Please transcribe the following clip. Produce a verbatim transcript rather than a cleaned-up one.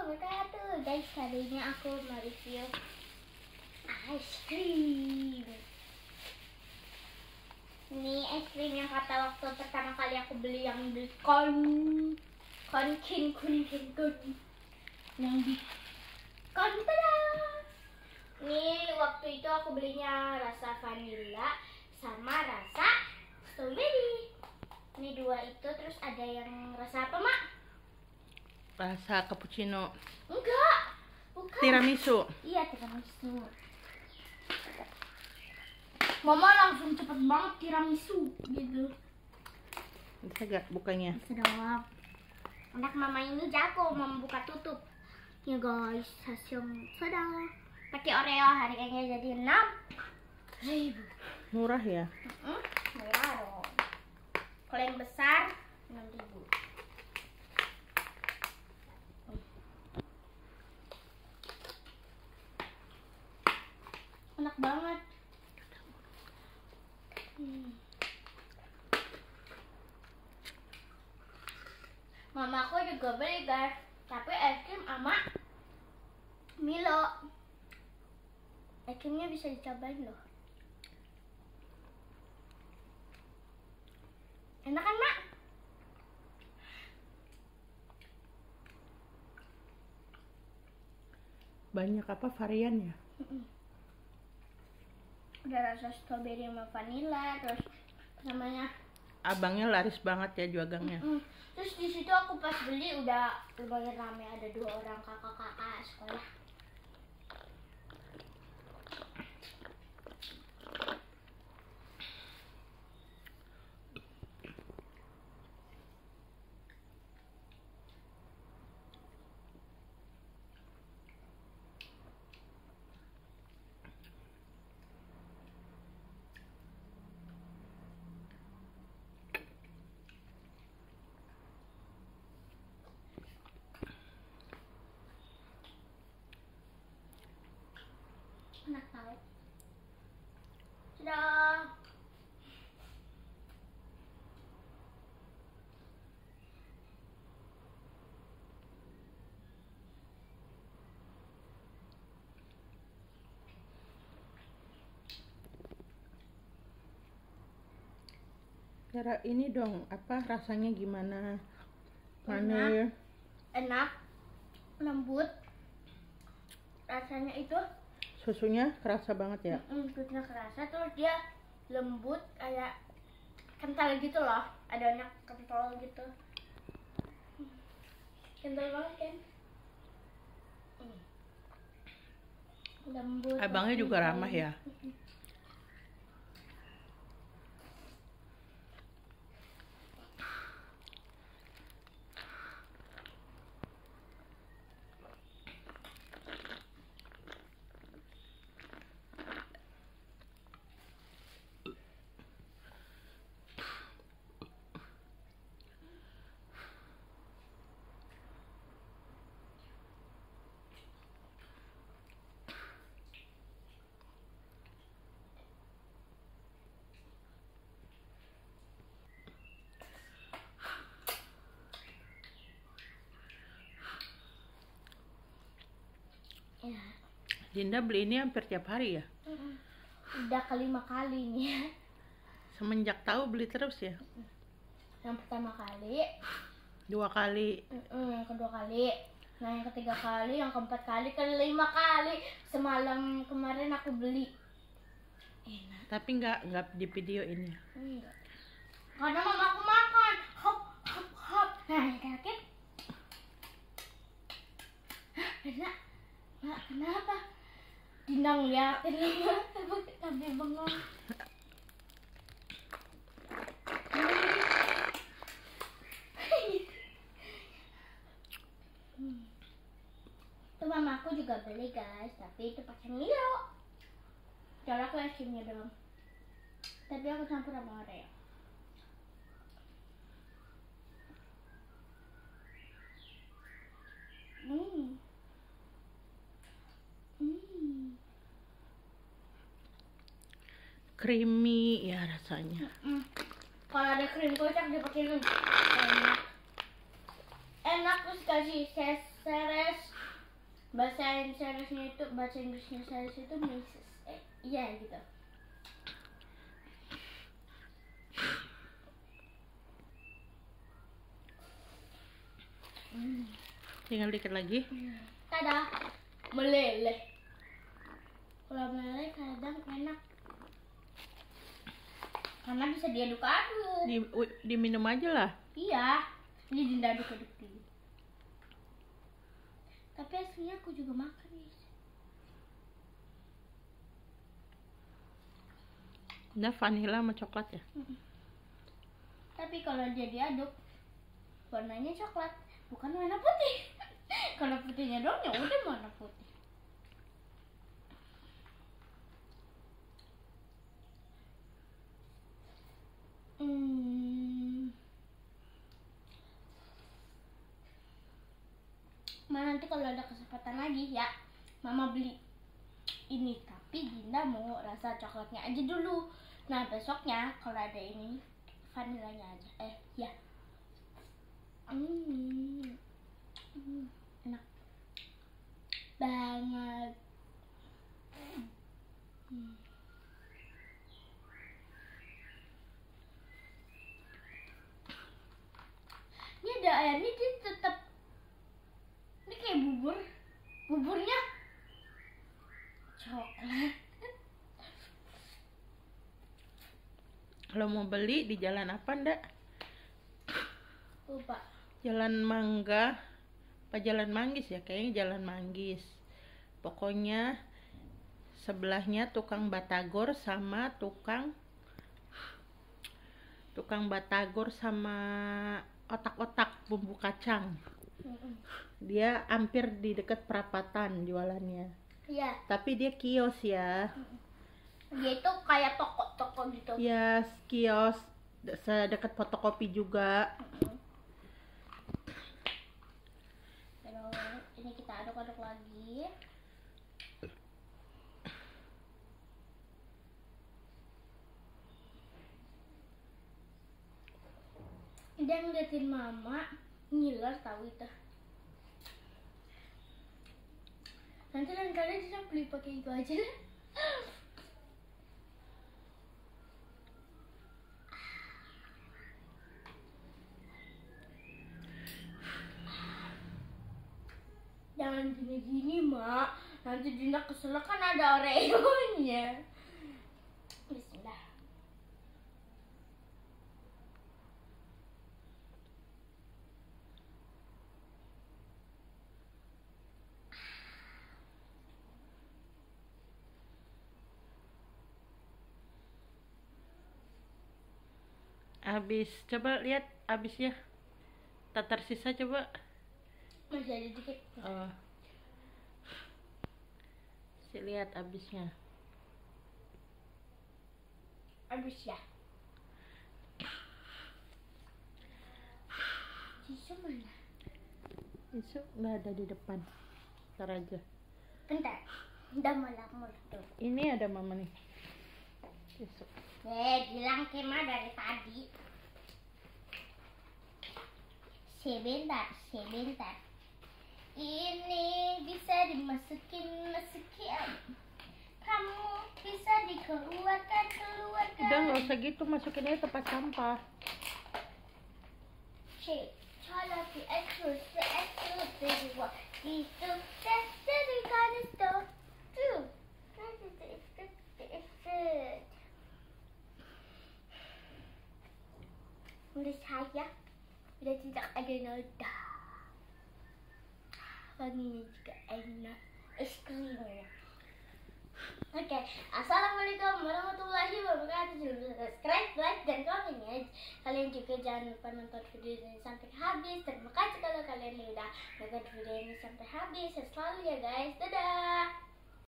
wabarakatuh. Guys, hari ini aku mereview ice cream. Ini ice cream yang kata waktu pertama kali aku beli yang di kon konkin konkin konkin yang di kontada. Ini waktu itu aku belinya rasa vanilla sama rasa strawberry. Ini dua itu, terus ada yang rasa apa, Mak? Rasa cappuccino. Enggak, bukan. Tiramisu. Iya, tiramisu. Mama langsung cepet banget tiramisu gitu. Bisa gak bukanya? Bisa dong. Anak mama ini jago membuka tutup. Ya guys, hasil sudah. Pakai Oreo harganya jadi enam ribu. Murah ya? Mm-mm, murah dong. Kalau yang besar enam ribu. Enak banget. Hmm. Mamaku juga beli guys, tapi es krim sama Milo. Es krimnya bisa dicobain loh. Enak kan, Mak? Banyak apa variannya? Mm-mm. Ada rasa strawberry sama vanilla, terus namanya abangnya laris banget ya juagangnya. Mm-mm. Terus di situ aku pas beli udah lumayan ramai, ada dua orang kakak-kakak sekolah. Enak tau. Sudah. Cara ini dong, apa rasanya gimana? Mana? Enak, lembut. Rasanya itu susunya kerasa banget ya? Mm-mm, susunya kerasa, terus dia lembut kayak kental gitu loh, adonannya kental gitu, kental banget kan? Mm. Lembut. Abangnya juga ramah ya? Mm-mm. Ya. Dinda beli ini hampir tiap hari ya? Udah kelima kali nih ya. Semenjak tahu beli terus ya? Yang pertama kali, dua kali, yang kedua kali, nah yang ketiga kali, yang keempat kali, kelima kali. Semalam kemarin aku beli. Enak. Tapi nggak nggak di video ini. Enggak. Karena mama aku makan. Hop hop hop. Nah, oke. Hah, enak. Mak, kenapa? Dinda ngeliatin lama, tapi bengong. Itu mama aku juga beli guys, tapi itu pakai Milo. Cara aku es krimnya doang. Tapi aku campur sama Oreo. Hmm. Creamy ya rasanya. Mm-mm. Kalau ada krim kocak dipakai enak. Enak terus kasih series, bahasa Inggrisnya itu bahasa Inggrisnya series itu Missus eh, iya gitu. Hmm. Tinggal dikit lagi. Hmm. Tada, meleleh. Kalau meleleh kadang enak. Karena bisa diaduk-aduk. Di, diminum aja lah. Iya, ini diaduk-aduk dulu. Tapi aslinya aku juga makan ya. Udah vanilla sama coklat ya. Hmm. Tapi kalau dia diaduk, warnanya coklat, bukan warna putih. Kalau putihnya doang ya udah warna putih. Hmm. Mama nanti kalau ada kesempatan lagi ya, Mama beli ini. Tapi Dinda mau rasa coklatnya aja dulu. Nah besoknya kalau ada ini vanilanya aja. Eh ya. Hmm. Hmm. Enak banget. Hmm. Ini ada airnya, dia tetap ini kayak bubur, buburnya coklat. Kalau mau beli di jalan apa ndak? Lupa. Jalan Mangga, apa Jalan Manggis ya? Kayaknya Jalan Manggis. Pokoknya sebelahnya tukang batagor sama tukang tukang batagor sama otak-otak bumbu kacang. Dia hampir di dekat perapatan jualannya. Iya. Tapi dia kios ya. Dia itu kayak toko-toko gitu. Iya, yes, kios sedekat fotokopi juga. Ini kita aduk-aduk lagi. Dia ngeliatin Mama ngiler tahu itu. Nanti lain kali kita beli pakai itu aja. Jangan gini-gini, Mak. Nanti Dinda kesel kan ada Oreo-nya. Bismillah. Habis, coba lihat habisnya. Tak tersisa coba. Masih ada dikit. Oh. Saya lihat habisnya. Habis ya. Tisu mana? Tisu nggak ada di depan. Ntar aja. Bentar. Udah malam tuh. Ini ada Mama nih. Tisu. Eh, bilang kema dari tadi. Sebentar, sebentar. Ini bisa dimasukin, masukin. Kamu bisa dikeluarkan, keluarkan. Udah nggak usah gitu, masukin aja tempat sampah. Cek, colok di ekor, di ekor, di luar, di situ, di kanister, tuh, di situ, di situ. Menurut saya, sudah tidak ada noda. Ini juga enak es krimnya. Oke, okay. Assalamualaikum warahmatullahi wabarakatuh. Subscribe, like, dan komen ya. Kalian juga jangan lupa nonton video ini sampai habis. Terima kasih kalau kalian sudah nonton video ini sampai habis. Selalu ya guys, dadah.